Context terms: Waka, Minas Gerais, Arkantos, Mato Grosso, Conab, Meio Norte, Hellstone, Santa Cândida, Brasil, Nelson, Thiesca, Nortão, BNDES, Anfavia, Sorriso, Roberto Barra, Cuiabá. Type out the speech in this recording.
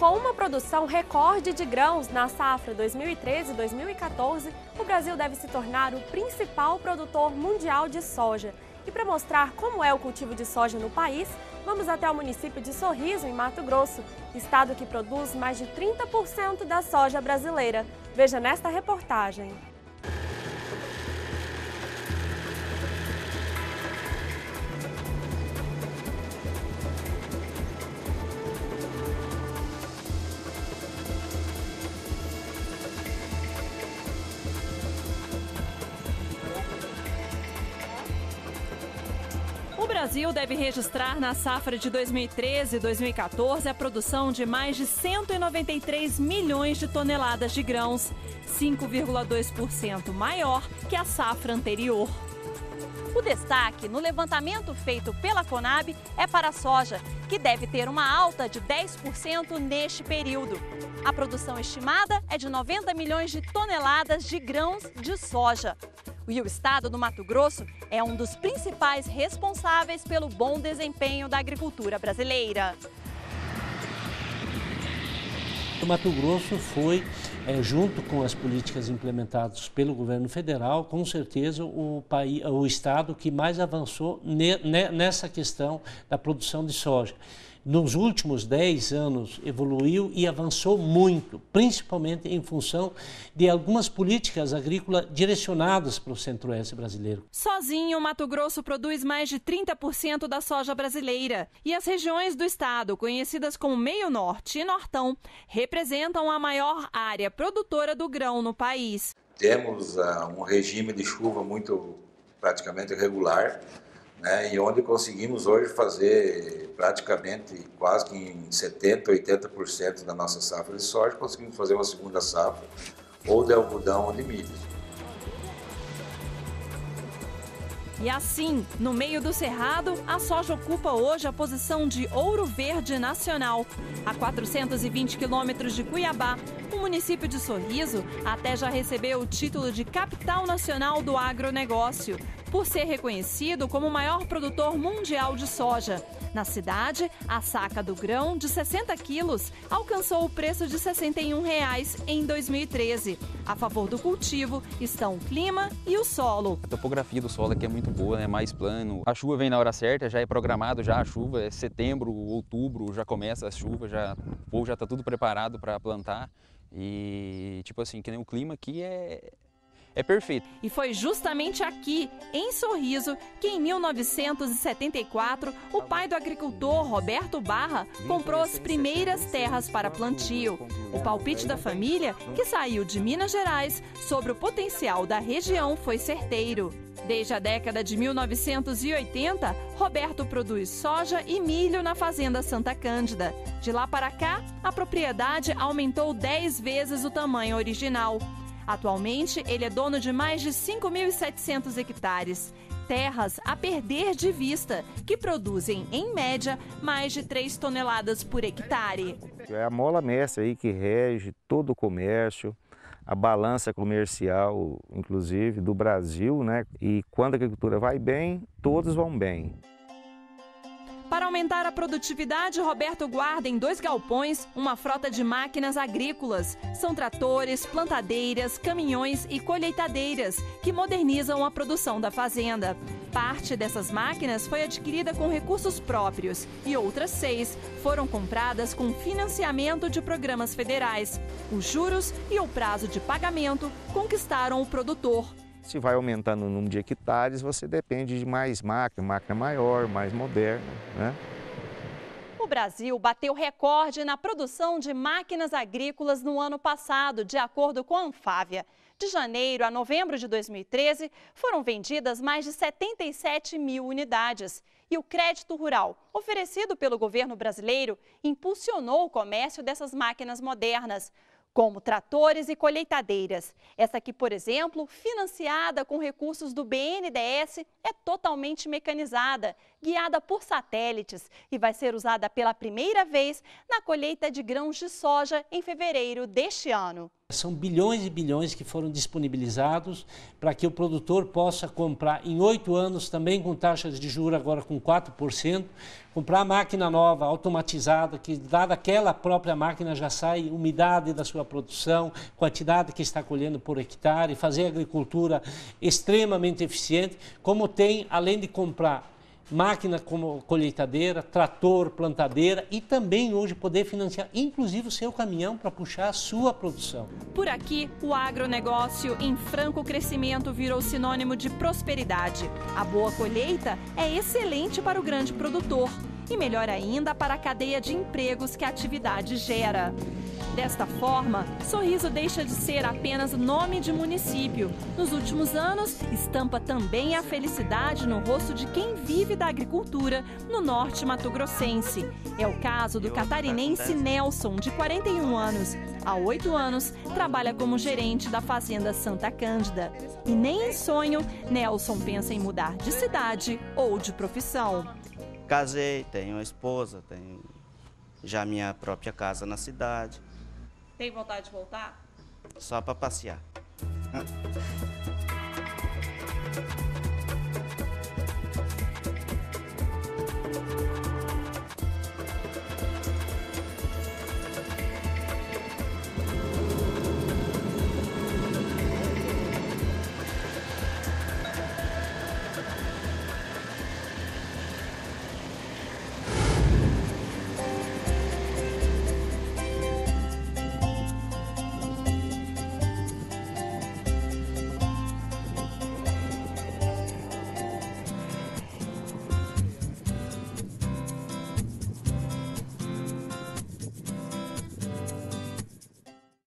Com uma produção recorde de grãos na safra 2013-2014, o Brasil deve se tornar o principal produtor mundial de soja. E para mostrar como é o cultivo de soja no país, vamos até o município de Sorriso, em Mato Grosso, estado que produz mais de 30% da soja brasileira. Veja nesta reportagem. O Brasil deve registrar na safra de 2013-2014 a produção de mais de 193 milhões de toneladas de grãos, 5,2% maior que a safra anterior. O destaque no levantamento feito pela Conab é para a soja, que deve ter uma alta de 10% neste período. A produção estimada é de 90 milhões de toneladas de grãos de soja. E o estado do Mato Grosso é um dos principais responsáveis pelo bom desempenho da agricultura brasileira. O Mato Grosso foi, junto com as políticas implementadas pelo governo federal, com certeza o estado que mais avançou nessa questão da produção de soja. Nos últimos 10 anos evoluiu e avançou muito, principalmente em função de algumas políticas agrícolas direcionadas para o centro-oeste brasileiro. Sozinho, o Mato Grosso produz mais de 30% da soja brasileira. E as regiões do estado, conhecidas como Meio Norte e Nortão, representam a maior área produtora do grão no país. Temos um regime de chuva praticamente regular, né, e onde conseguimos hoje fazer praticamente quase que em 70%, 80% da nossa safra de soja, conseguimos fazer uma segunda safra, ou de algodão ou de milho. E assim, no meio do cerrado, a soja ocupa hoje a posição de ouro verde nacional. A 420 quilômetros de Cuiabá, o município de Sorriso até já recebeu o título de Capital Nacional do Agronegócio, por ser reconhecido como o maior produtor mundial de soja. Na cidade, a saca do grão de 60 quilos alcançou o preço de R$ 61,00 em 2013. A favor do cultivo estão o clima e o solo. A topografia do solo aqui é muito boa, é mais plano. A chuva vem na hora certa, já é programado já a chuva, é setembro, outubro, já começa a chuva, o povo já está tudo preparado para plantar. E tipo assim, que nem o clima aqui é perfeito. E foi justamente aqui, em Sorriso, que em 1974, o pai do agricultor, Roberto Barra, comprou as primeiras terras para plantio. O palpite da família, que saiu de Minas Gerais, sobre o potencial da região foi certeiro. Desde a década de 1980, Roberto produz soja e milho na fazenda Santa Cândida. De lá para cá, a propriedade aumentou 10 vezes o tamanho original. Atualmente, ele é dono de mais de 5.700 hectares, terras a perder de vista, que produzem, em média, mais de 3 toneladas por hectare. É a mola mestra aí que rege todo o comércio, a balança comercial, inclusive, do Brasil, né? E quando a agricultura vai bem, todos vão bem. Para aumentar a produtividade, Roberto guarda em 2 galpões uma frota de máquinas agrícolas. São tratores, plantadeiras, caminhões e colheitadeiras que modernizam a produção da fazenda. Parte dessas máquinas foi adquirida com recursos próprios e outras 6 foram compradas com financiamento de programas federais. Os juros e o prazo de pagamento conquistaram o produtor. Se vai aumentando o número de hectares, você depende de mais máquina, máquina maior, mais moderna, né? O Brasil bateu recorde na produção de máquinas agrícolas no ano passado, de acordo com a Anfavia. De janeiro a novembro de 2013, foram vendidas mais de 77 mil unidades. E o crédito rural, oferecido pelo governo brasileiro, impulsionou o comércio dessas máquinas modernas, como tratores e colheitadeiras. Essa aqui, por exemplo, financiada com recursos do BNDES, é totalmente mecanizada, guiada por satélites e vai ser usada pela primeira vez na colheita de grãos de soja em fevereiro deste ano. São bilhões e bilhões que foram disponibilizados para que o produtor possa comprar em 8 anos, também com taxas de juros agora com 4%, comprar máquina nova, automatizada, que dada aquela própria máquina já sai umidade da sua produção, quantidade que está colhendo por hectare, fazer agricultura extremamente eficiente, como tem, além de comprar máquina como colheitadeira, trator, plantadeira e também hoje poder financiar, inclusive, o seu caminhão para puxar a sua produção. Por aqui, o agronegócio em franco crescimento virou sinônimo de prosperidade. A boa colheita é excelente para o grande produtor e melhor ainda para a cadeia de empregos que a atividade gera. Desta forma, Sorriso deixa de ser apenas nome de município. Nos últimos anos, estampa também a felicidade no rosto de quem vive da agricultura no norte mato-grossense. É o caso do catarinense Nelson, de 41 anos. Há 8 anos, trabalha como gerente da fazenda Santa Cândida. E nem em sonho, Nelson pensa em mudar de cidade ou de profissão. Casei, tenho uma esposa, tenho já minha própria casa na cidade. Tem vontade de voltar? Só para passear.